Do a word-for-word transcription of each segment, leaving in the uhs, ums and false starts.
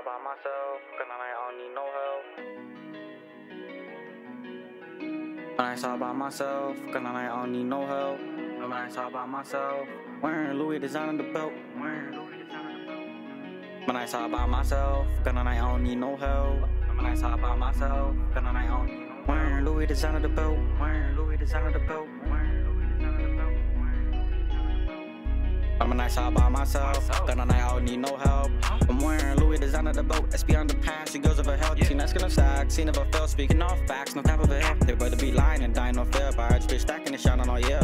all by myself, cause I don't need no help. When I all by myself, cause I don't need no help. When I all by myself, wearing Louis designer the belt. When I all by myself, cause I don't need no help. When I all by myself, cause I don't need no help. Wearing Louis designer the belt. Wearing Louis designer the belt. I'm a nice all by myself, then I don't need no help. I'm wearing Louis designer the boat, S P on the past, she goes over hell. Seen that's gonna stack, seen if I fail, speaking all facts, no type of a help. They rather be lying and dying, no fear, by bitch bitch stacking and shining all year.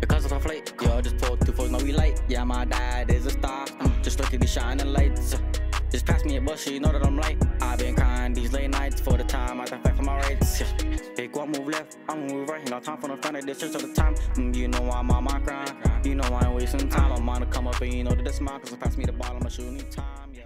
Because of the flake, yo, just pull two folks, no we light. Yeah, my dad is a star, just look at these shining lights. Just pass me a bus, you know that I'm light. I've been crying these late nights for the time I got back for my rights. Take one move left, I'm gonna move right, ain't no time for no fun at this church all the time. Mm, you know I'm on my grind, you know I ain't wasting time. I'm on to come up and you know that this mine, cause it pass me the ball, I'ma shoot any time, yeah.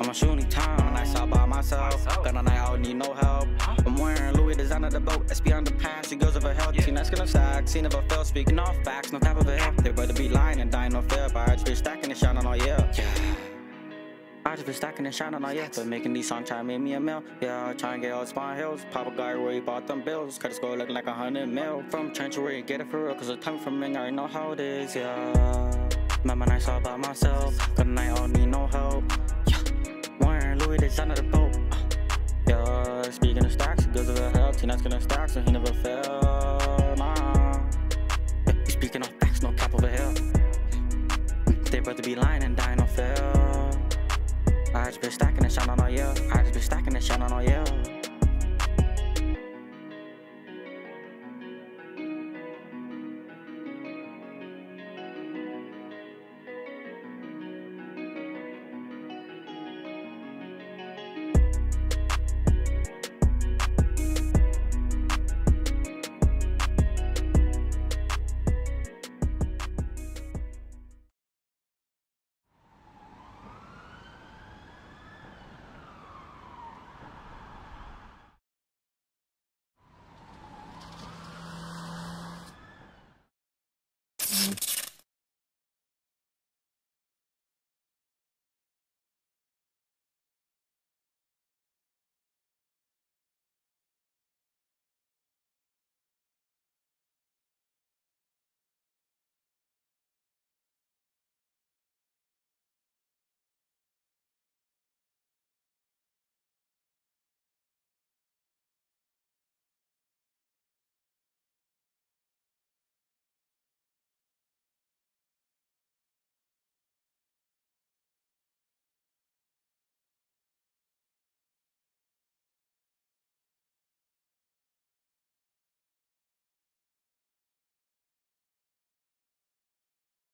I'm shooting time, I'm nice all by myself. Gun on I don't need no help. I'm wearing Louis designer the boat, S P on the pants, she goes over hell. Seen that's gonna stack, seen if I fail, speaking all facts, no type of a help. They rather be lying and dying, no fear, by bitch bitch stacking and shining all year. Yeah. I just been stacking and shining all year, but making these songs try to make me a mill. Yeah, try and get all spawn hills. Papa guy where he bought them bills, cut his score looking like a hundred mil. From Trenchh where you get it for real, cause the time from me, I already know how it is, yeah. Remember nights all by myself, gun I don't need no help. Designer the boat, yeah. Speaking of stacks, it goes over hell. T-Night's gonna stack, so he never fell. Nah. Yeah, speaking of facts, no cap over hell. They rather be lying and dying, no fail. I just been stacking and shining all year. I just been stacking and shining all year.